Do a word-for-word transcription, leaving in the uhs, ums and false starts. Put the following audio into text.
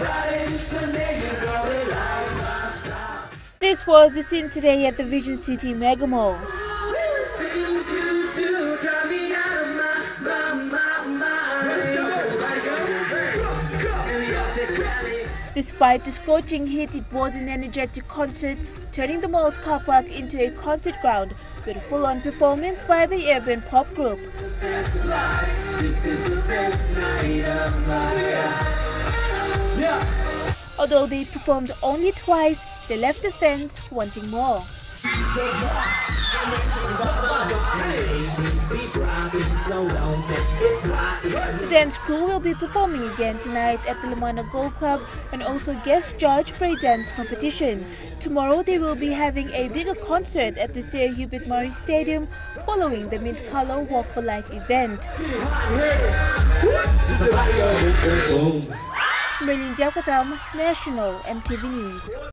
Friday, Sunday, you know we like my style. This was the scene today at the Vision City Megamall. Despite the scorching heat, it was an energetic concert, turning the mall's car park into a concert ground with a full-on performance by the urban pop group. Although they performed only twice, they left the fans wanting more. The dance crew will be performing again tonight at the Lamana Gold Club and also guest judge for a dance competition. Tomorrow they will be having a bigger concert at the Sierra Hubert Murray Stadium following the mid Color Walk for Life event. Melinda Kodam, National M T V News.